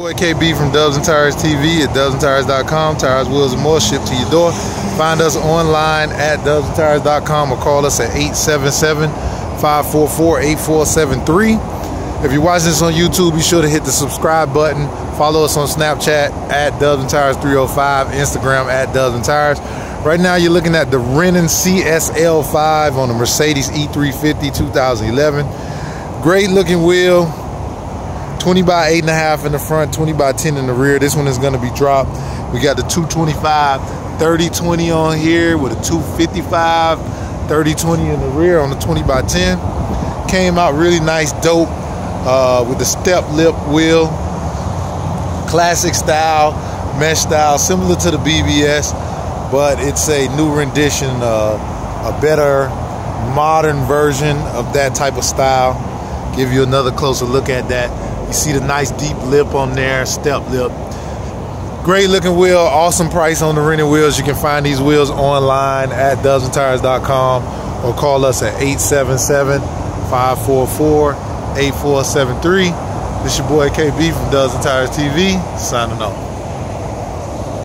Boy KB from Dubs and Tires TV at DubsandTIRES.com. Tires, wheels, and more shipped to your door. Find us online at DubsandTIRES.com or call us at 877-544-8473. If you're watching this on YouTube, be sure to hit the subscribe button. Follow us on Snapchat at DubsandTIRES305, Instagram at DubsandTIRES. Right now you're looking at the Rennen CSL-5 on the Mercedes E350 2011. Great looking wheel. 20 by 8.5 in the front, 20 by 10 in the rear. This one is going to be dropped. We got the 225 3020 on here with a 255 3020 in the rear on the 20 by 10. Came out really nice, dope, with the step lip wheel, classic style, mesh style, similar to the BBS, but it's a new rendition, a better modern version of that type of style. Give you another closer look at that. You see the nice deep lip on there, step lip. Great looking wheel, awesome price on the Rennen wheels. You can find these wheels online at DubsandTIRES.com or call us at 877-544-8473. This your boy KB from Dubs and Tires TV, signing off.